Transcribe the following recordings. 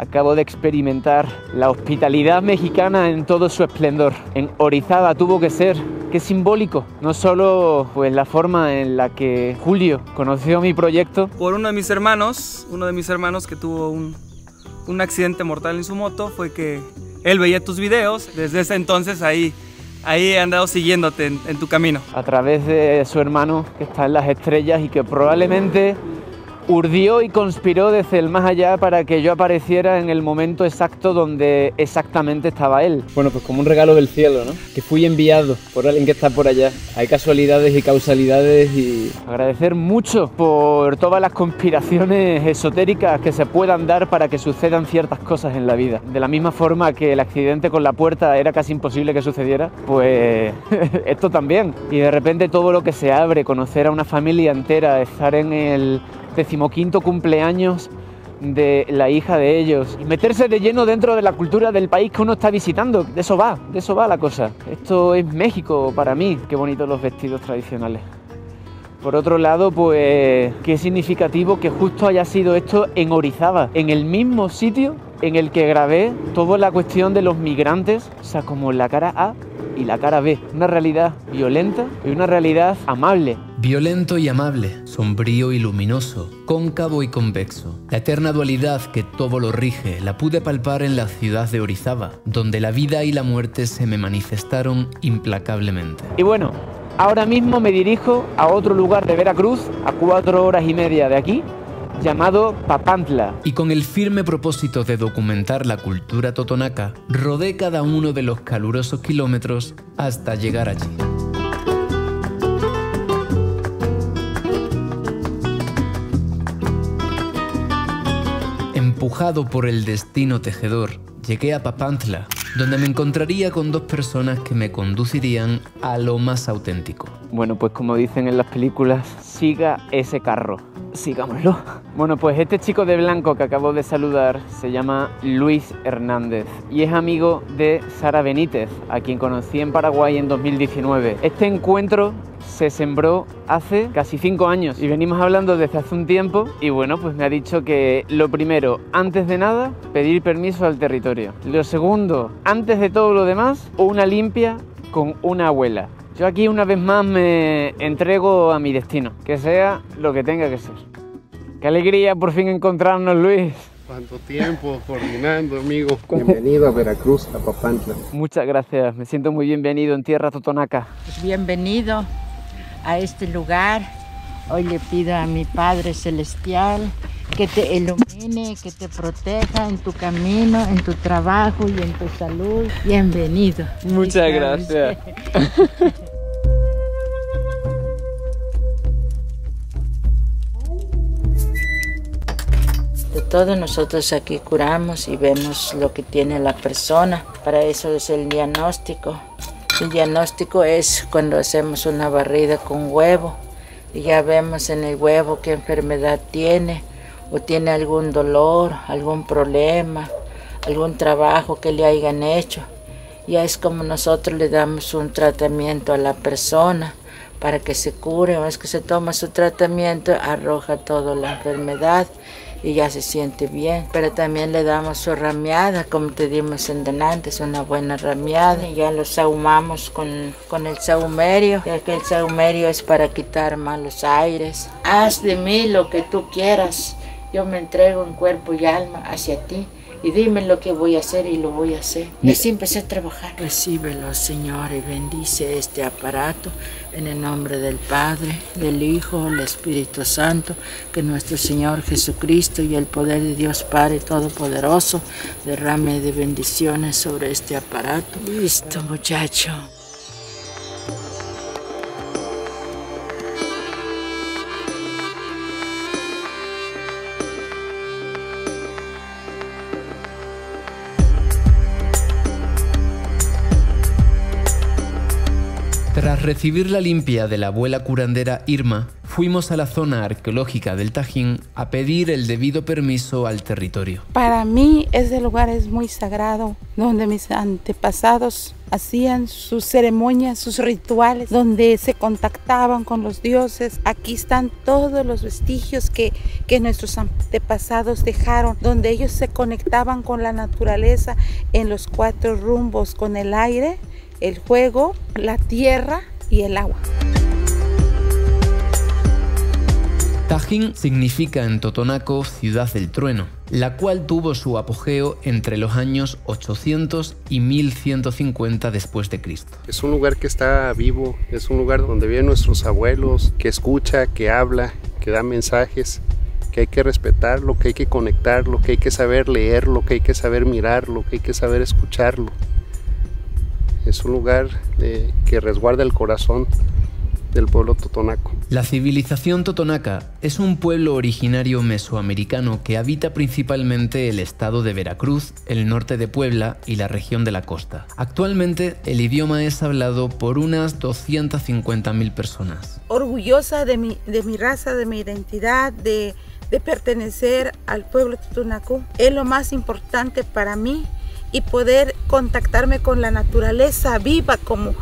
acabó de experimentar la hospitalidad mexicana en todo su esplendor. En Orizaba tuvo que ser, qué simbólico, no solo pues la forma en la que Julio conoció mi proyecto. Por uno de mis hermanos que tuvo un accidente mortal en su moto, fue que él veía tus videos, desde ese entonces ahí he andado siguiéndote en tu camino. A través de su hermano que está en las estrellas y que probablemente urdió y conspiró desde el más allá para que yo apareciera en el momento exacto donde exactamente estaba él. Bueno, pues como un regalo del cielo, ¿no? Que fui enviado por alguien que está por allá. Hay casualidades y causalidades y... Agradecer mucho por todas las conspiraciones esotéricas que se puedan dar para que sucedan ciertas cosas en la vida. De la misma forma que el accidente con la puerta era casi imposible que sucediera, pues esto también. Y de repente todo lo que se abre, conocer a una familia entera, estar en el 15º cumpleaños de la hija de ellos y meterse de lleno dentro de la cultura del país que uno está visitando, de eso va la cosa. Esto es México para mí. Qué bonitos los vestidos tradicionales. Por otro lado, pues qué significativo que justo haya sido esto en Orizaba, en el mismo sitio en el que grabé toda la cuestión de los migrantes, o sea, como la cara A y la cara B. Una realidad violenta y una realidad amable. Violento y amable, sombrío y luminoso, cóncavo y convexo. La eterna dualidad que todo lo rige la pude palpar en la ciudad de Orizaba, donde la vida y la muerte se me manifestaron implacablemente. Y bueno, ahora mismo me dirijo a otro lugar de Veracruz, a 4 horas y media de aquí, llamado Papantla. Y con el firme propósito de documentar la cultura totonaca, rodé cada uno de los calurosos kilómetros hasta llegar allí. Empujado por el destino tejedor, llegué a Papantla, donde me encontraría con dos personas que me conducirían a lo más auténtico. Bueno, pues como dicen en las películas, siga ese carro, sigámoslo. Bueno, pues este chico de blanco que acabo de saludar se llama Luis Hernández y es amigo de Sara Benítez, a quien conocí en Paraguay en 2019. Este encuentro se sembró hace casi 5 años y venimos hablando desde hace un tiempo y bueno, pues me ha dicho que lo primero, antes de nada, pedir permiso al territorio. Lo segundo, antes de todo lo demás, una limpia con una abuela. Yo aquí una vez más me entrego a mi destino, que sea lo que tenga que ser. ¡Qué alegría por fin encontrarnos, Luis! ¿Cuánto tiempo coordinando, amigo? Bienvenido a Veracruz, a Papantla. Muchas gracias, me siento muy bienvenido en tierra totonaca. Pues bienvenido a este lugar. Hoy le pido a mi Padre Celestial que te ilumine, que te proteja en tu camino, en tu trabajo y en tu salud. Bienvenido. Muchas gracias. De todo nosotros aquí curamos y vemos lo que tiene la persona. Para eso es el diagnóstico. El diagnóstico es cuando hacemos una barrida con huevo y ya vemos en el huevo qué enfermedad tiene, o tiene algún dolor, algún problema, algún trabajo que le hayan hecho. Ya es como nosotros le damos un tratamiento a la persona para que se cure, o es que se toma su tratamiento, arroja toda la enfermedad y ya se siente bien. Pero también le damos su rameada, como te dimos en delante, es una buena rameada. Y ya lo sahumamos con el sahumerio, ya que el sahumerio es para quitar malos aires. Haz de mí lo que tú quieras. Yo me entrego en cuerpo y alma hacia ti y dime lo que voy a hacer y lo voy a hacer. Y así empecé a trabajar. Recíbelo, Señor, y bendice este aparato en el nombre del Padre, del Hijo, del Espíritu Santo, que nuestro Señor Jesucristo y el poder de Dios Padre Todopoderoso derrame de bendiciones sobre este aparato. Listo, muchacho. Tras recibir la limpia de la abuela curandera Irma, fuimos a la zona arqueológica del Tajín a pedir el debido permiso al territorio. Para mí ese lugar es muy sagrado, donde mis antepasados hacían sus ceremonias, sus rituales, donde se contactaban con los dioses. Aquí están todos los vestigios que nuestros antepasados dejaron, donde ellos se conectaban con la naturaleza en los cuatro rumbos, con el aire, el fuego, la tierra y el agua. Tajín significa en totonaco ciudad del trueno, la cual tuvo su apogeo entre los años 800 y 1150 después de Cristo. Es un lugar que está vivo, es un lugar donde viven nuestros abuelos, que escucha, que habla, que da mensajes, que hay que respetarlo, que hay que conectarlo, que hay que saber leerlo, que hay que saber mirarlo, que hay que saber escucharlo. Es un lugar que resguarda el corazón del pueblo totonaco. La civilización totonaca es un pueblo originario mesoamericano que habita principalmente el estado de Veracruz, el norte de Puebla y la región de la costa. Actualmente el idioma es hablado por unas 250.000 personas. Orgullosa de mi raza, de mi identidad, de pertenecer al pueblo totonaco, es lo más importante para mí, y poder contactarme con la naturaleza viva, como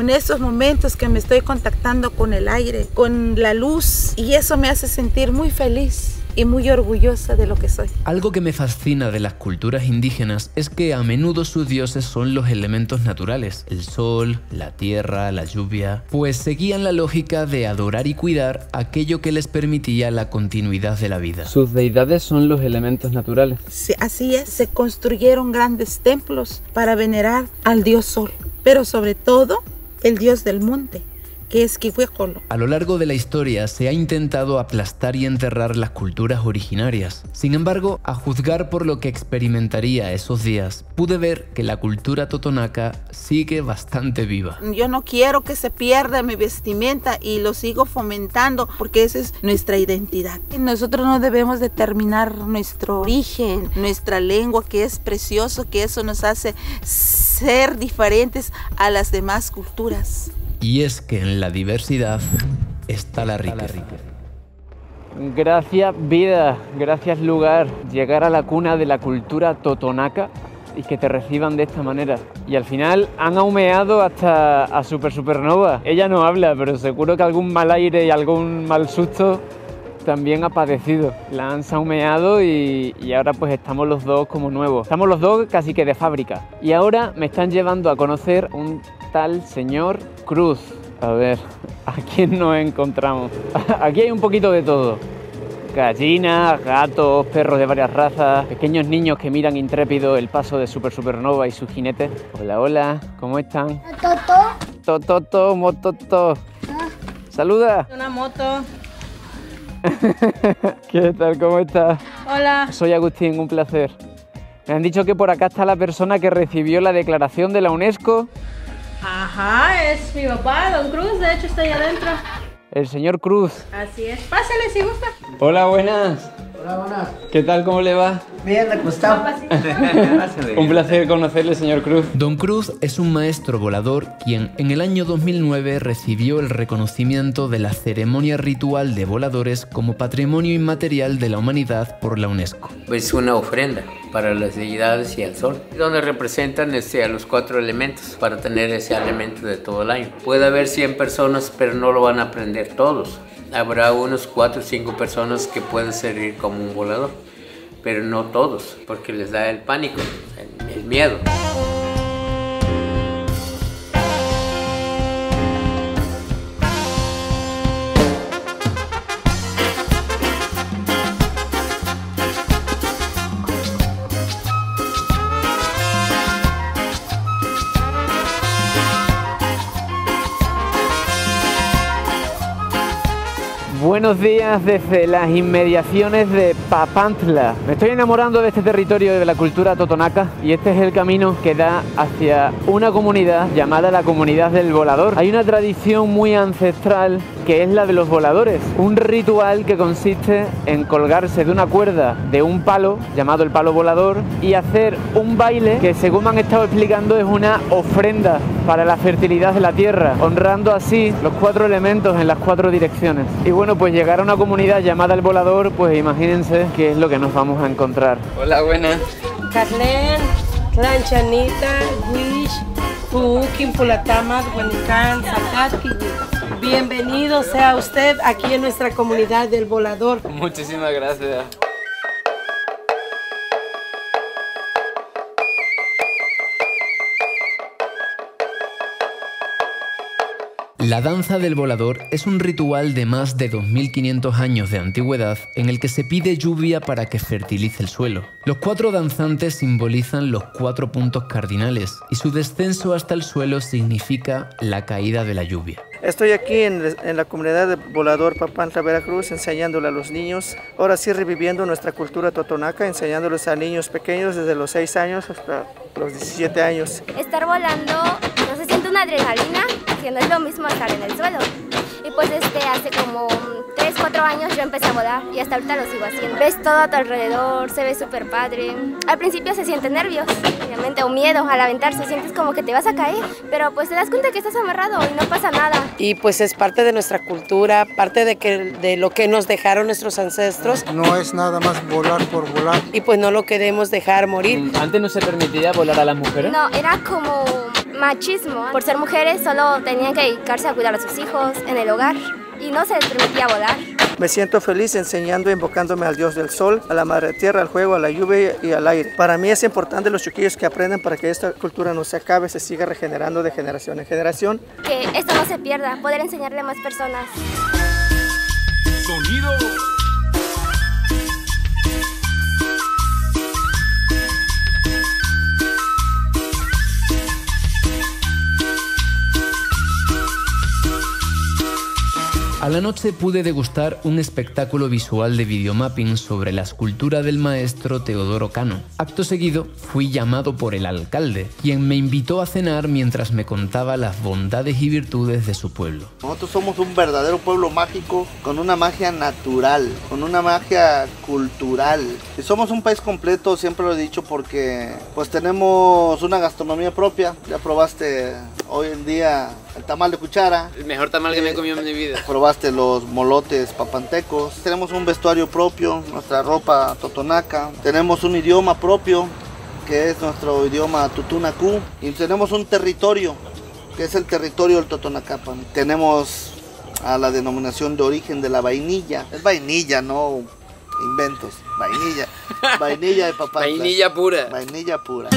en esos momentos que me estoy contactando con el aire, con la luz, y eso me hace sentir muy feliz y muy orgullosa de lo que soy. Algo que me fascina de las culturas indígenas es que a menudo sus dioses son los elementos naturales, el sol, la tierra, la lluvia, pues seguían la lógica de adorar y cuidar aquello que les permitía la continuidad de la vida. Sus deidades son los elementos naturales. Sí, así es, se construyeron grandes templos para venerar al dios sol, pero sobre todo el dios del monte, que es Quihuécolo. A lo largo de la historia se ha intentado aplastar y enterrar las culturas originarias. Sin embargo, a juzgar por lo que experimentaría esos días, pude ver que la cultura totonaca sigue bastante viva. Yo no quiero que se pierda mi vestimenta y lo sigo fomentando porque esa es nuestra identidad. Nosotros no debemos determinar nuestro origen, nuestra lengua, que es precioso, que eso nos hace ser diferentes a las demás culturas. Y es que en la diversidad está la riqueza. Gracias vida, gracias lugar, llegar a la cuna de la cultura totonaca y que te reciban de esta manera. Y al final han ahumeado hasta a Super Supernova. Ella no habla, pero seguro que algún mal aire y algún mal susto también ha padecido. La han sahumeado y ahora pues estamos los dos como nuevos. Estamos los dos casi que de fábrica. Y ahora me están llevando a conocer un tal señor Cruz. A ver, ¿a quién nos encontramos? Aquí hay un poquito de todo. Gallinas, gatos, perros de varias razas, pequeños niños que miran intrépido el paso de Super Supernova y sus jinetes. Hola, hola, ¿cómo están? Toto. Toto, mototo. Saluda. Una moto. ¿Qué tal? ¿Cómo estás? Hola. Soy Agustín, un placer. Me han dicho que por acá está la persona que recibió la declaración de la UNESCO. Ajá, es mi papá, Don Cruz, de hecho está ahí adentro. El señor Cruz. Así es, pásale si gusta. Hola, buenas. Hola, buenas. ¿Qué tal? ¿Cómo le va? Bien, recostado. Un placer conocerle, señor Cruz. Don Cruz es un maestro volador quien en el año 2009 recibió el reconocimiento de la ceremonia ritual de voladores como patrimonio inmaterial de la humanidad por la UNESCO. Es una ofrenda para las deidades y al sol, donde representan a los cuatro elementos para tener ese alimento de todo el año. Puede haber 100 personas, pero no lo van a aprender todos. Habrá unos 4 o 5 personas que pueden servir como un volador, pero no todos, porque les da el pánico, el miedo. Buenos días desde las inmediaciones de Papantla. Me estoy enamorando de este territorio de la cultura totonaca y este es el camino que da hacia una comunidad llamada la comunidad del volador. Hay una tradición muy ancestral que es la de los voladores, un ritual que consiste en colgarse de una cuerda de un palo llamado el palo volador y hacer un baile que, según me han estado explicando, es una ofrenda para la fertilidad de la tierra, honrando así los cuatro elementos en las cuatro direcciones. Y bueno, pues llegar a una comunidad llamada El Volador, pues imagínense qué es lo que nos vamos a encontrar. Hola, buenas. Carlen, Clanchanita, Guish, Puukin, Pulatamas, Huanicán, Zacatqui. Bienvenido sea usted aquí en nuestra comunidad del Volador. Muchísimas gracias. La danza del volador es un ritual de más de 2500 años de antigüedad en el que se pide lluvia para que fertilice el suelo. Los cuatro danzantes simbolizan los cuatro puntos cardinales y su descenso hasta el suelo significa la caída de la lluvia. Estoy aquí en la comunidad de Volador Papantla, Veracruz, enseñándole a los niños, ahora sí reviviendo nuestra cultura totonaca, enseñándoles a niños pequeños desde los 6 años hasta los 17 años. Estar volando no se siente una adrenalina, que no es lo mismo estar en el suelo. Y pues hace como 3, 4 años yo empecé a volar y hasta ahorita lo sigo haciendo. Ves todo a tu alrededor, se ve súper padre. Al principio se sienten nervios, obviamente, o miedo al aventarse, sientes como que te vas a caer, pero pues te das cuenta que estás amarrado y no pasa nada. Y pues es parte de nuestra cultura, parte de lo que nos dejaron nuestros ancestros. No es nada más volar por volar. Y pues no lo queremos dejar morir. ¿Antes no se permitía volar a las mujeres? No, era como machismo. Por ser mujeres solo tenían que dedicarse a cuidar a sus hijos en el hogar y no se les permitía volar. Me siento feliz enseñando e invocándome al Dios del Sol, a la Madre Tierra, al fuego, a la lluvia y al aire. Para mí es importante los chiquillos que aprendan para que esta cultura no se acabe, se siga regenerando de generación en generación. Que esto no se pierda, poder enseñarle a más personas. Sonido. A la noche pude degustar un espectáculo visual de videomapping sobre la escultura del maestro Teodoro Cano. Acto seguido, fui llamado por el alcalde, quien me invitó a cenar mientras me contaba las bondades y virtudes de su pueblo. Nosotros somos un verdadero pueblo mágico, con una magia natural, con una magia cultural. Y somos un país completo, siempre lo he dicho, porque pues tenemos una gastronomía propia. Ya probaste hoy en día el tamal de cuchara. El mejor tamal que me he comido en mi vida. Probaste los molotes papantecos. Tenemos un vestuario propio, nuestra ropa totonaca. Tenemos un idioma propio, que es nuestro idioma totonaco. Y tenemos un territorio, que es el territorio del Totonacapan. Tenemos a la denominación de origen de la vainilla. Es vainilla, no inventos. Vainilla. Vainilla de Papantla. Vainilla pura. Vainilla pura.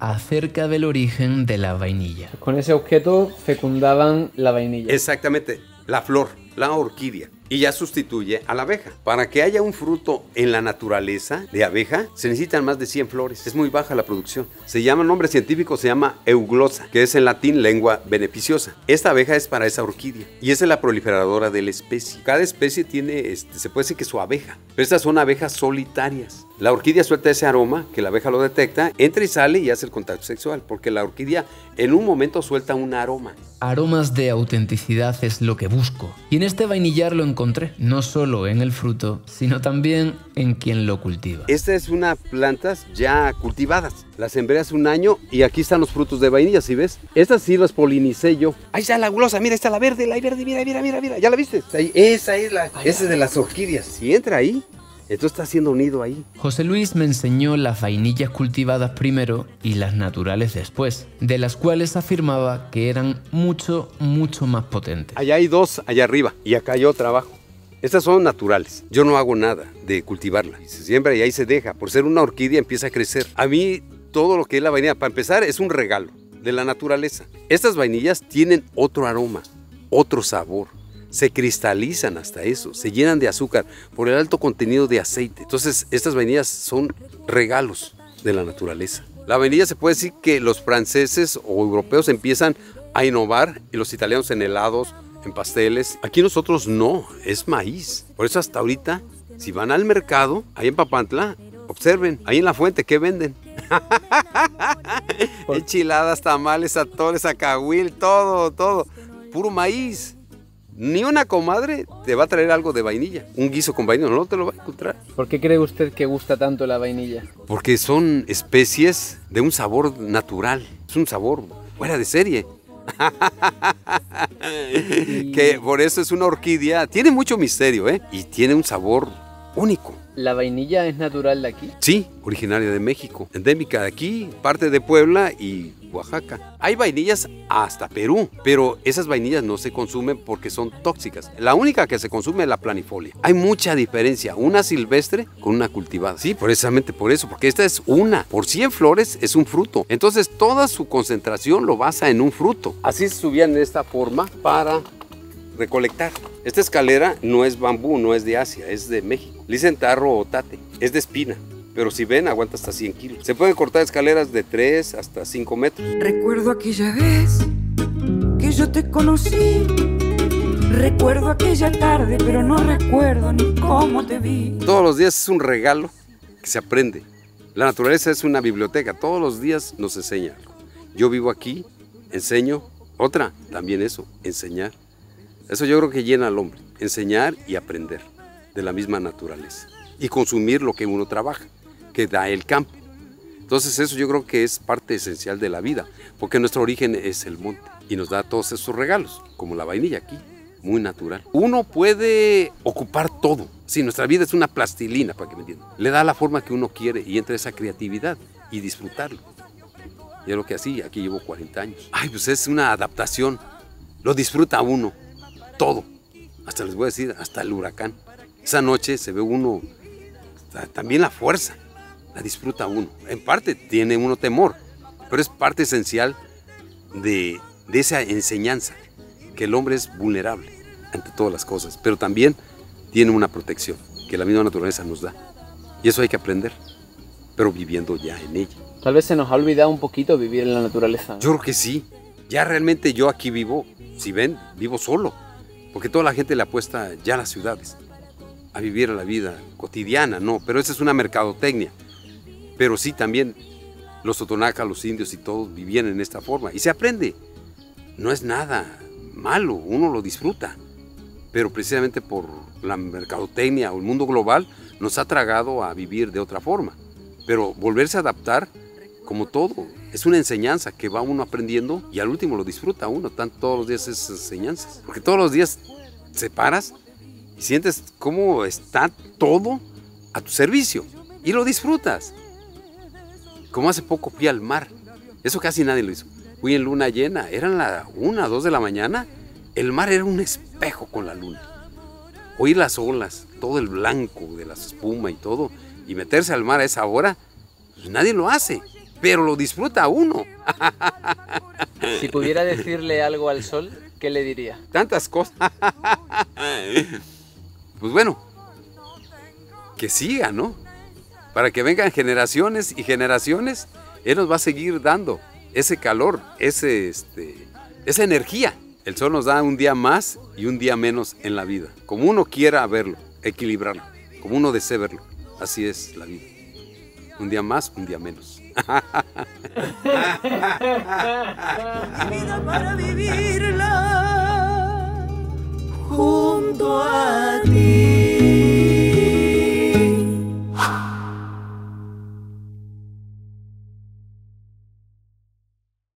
Acerca del origen de la vainilla. Con ese objeto fecundaban la vainilla. Exactamente, la flor, la orquídea, y ya sustituye a la abeja. Para que haya un fruto en la naturaleza de abeja, se necesitan más de 100 flores. Es muy baja la producción. Se llama, el nombre científico se llama euglosa, que es en latín lengua beneficiosa. Esta abeja es para esa orquídea y es la proliferadora de la especie. Cada especie tiene, se puede decir que su abeja, pero estas son abejas solitarias. La orquídea suelta ese aroma, que la abeja lo detecta, entra y sale y hace el contacto sexual, porque la orquídea en un momento suelta un aroma. Aromas de autenticidad es lo que busco. Y en este vainillar lo encontré, no solo en el fruto, sino también en quien lo cultiva. Esta es una plantas ya cultivadas. Las sembré hace un año y aquí están los frutos de vainilla, ¿sí ves? Estas sí las polinicé yo. Ahí está la euglosa, mira, está la verde, mira, mira, mira, mira. ¿Ya la viste? Ahí, esa es la, esa es de las orquídeas. Si entra ahí, esto está siendo unido ahí. José Luis me enseñó las vainillas cultivadas primero y las naturales después, de las cuales afirmaba que eran mucho, mucho más potentes. Allá hay dos, allá arriba, y acá hay otra abajo. Estas son naturales, yo no hago nada de cultivarla. Se siembra y ahí se deja, por ser una orquídea empieza a crecer. A mí todo lo que es la vainilla, para empezar, es un regalo de la naturaleza. Estas vainillas tienen otro aroma, otro sabor. Se cristalizan hasta eso, se llenan de azúcar por el alto contenido de aceite. Entonces, estas vainillas son regalos de la naturaleza. La vainilla se puede decir que los franceses o europeos empiezan a innovar y los italianos en helados, en pasteles. Aquí nosotros no, es maíz. Por eso hasta ahorita, si van al mercado, ahí en Papantla, observen, ahí en la fuente, ¿qué venden? Enchiladas, tamales, atoles, acahuil, todo, todo. Puro maíz. Ni una comadre te va a traer algo de vainilla. Un guiso con vainilla no te lo va a encontrar. ¿Por qué cree usted que gusta tanto la vainilla? Porque son especies de un sabor natural. Es un sabor fuera de serie. Y... que por eso es una orquídea. Tiene mucho misterio, ¿eh? Y tiene un sabor único. ¿La vainilla es natural de aquí? Sí, originaria de México. Endémica de aquí, parte de Puebla y... Oaxaca. Hay vainillas hasta Perú, pero esas vainillas no se consumen porque son tóxicas. La única que se consume es la planifolia. Hay mucha diferencia, una silvestre con una cultivada. Sí, precisamente por eso, porque esta es una. Por 100 flores es un fruto. Entonces toda su concentración lo basa en un fruto. Así subían de esta forma para recolectar. Esta escalera no es bambú, no es de Asia, es de México. Le dicen tarro o tate, es de espina. Pero si ven, aguanta hasta 100 kilos. Se pueden cortar escaleras de 3 hasta 5 metros. Recuerdo aquella vez que yo te conocí. Recuerdo aquella tarde, pero no recuerdo ni cómo te vi. Todos los días es un regalo que se aprende. La naturaleza es una biblioteca. Todos los días nos enseña algo. Yo vivo aquí, enseño. Otra, también eso, enseñar. Eso yo creo que llena al hombre. Enseñar y aprender de la misma naturaleza. Y consumir lo que uno trabaja, que da el campo. Entonces eso yo creo que es parte esencial de la vida, porque nuestro origen es el monte y nos da todos esos regalos, como la vainilla aquí, muy natural. Uno puede ocupar todo, sí, nuestra vida es una plastilina, para que me entiendan. Le da la forma que uno quiere y entra esa creatividad y disfrutarlo. Y es lo que así, aquí llevo 40 años. Ay, pues es una adaptación, lo disfruta uno, todo. Hasta les voy a decir, hasta el huracán. Esa noche se ve uno... También la fuerza, la disfruta uno. En parte tiene uno temor, pero es parte esencial de esa enseñanza, que el hombre es vulnerable ante todas las cosas, pero también tiene una protección que la misma naturaleza nos da. Y eso hay que aprender, pero viviendo ya en ella. Tal vez se nos ha olvidado un poquito vivir en la naturaleza, ¿no? Yo creo que sí. Ya realmente yo aquí vivo, si ven, vivo solo, porque toda la gente le apuesta ya a las ciudades. A vivir la vida cotidiana, no, pero esa es una mercadotecnia. Pero sí, también los totonacas, los indios y todos vivían en esta forma y se aprende. No es nada malo, uno lo disfruta, pero precisamente por la mercadotecnia o el mundo global nos ha tragado a vivir de otra forma. Pero volverse a adaptar, como todo, es una enseñanza que va uno aprendiendo y al último lo disfruta uno, tanto todos los días esas enseñanzas, porque todos los días te paras y sientes cómo está todo a tu servicio y lo disfrutas. Como hace poco fui al mar, eso casi nadie lo hizo. Fui en luna llena, eran las 1, 2 de la mañana, el mar era un espejo con la luna. Oír las olas, todo el blanco de las espumas y todo, y meterse al mar a esa hora, pues nadie lo hace, pero lo disfruta uno. Si pudiera decirle algo al sol, ¿qué le diría? Tantas cosas. Pues bueno, que siga, ¿no? Para que vengan generaciones y generaciones, él nos va a seguir dando ese calor, esa energía. El sol nos da un día más y un día menos en la vida, como uno quiera verlo, equilibrarlo, como uno desee verlo. Así es la vida. Un día más, un día menos. Mi vida para vivirla.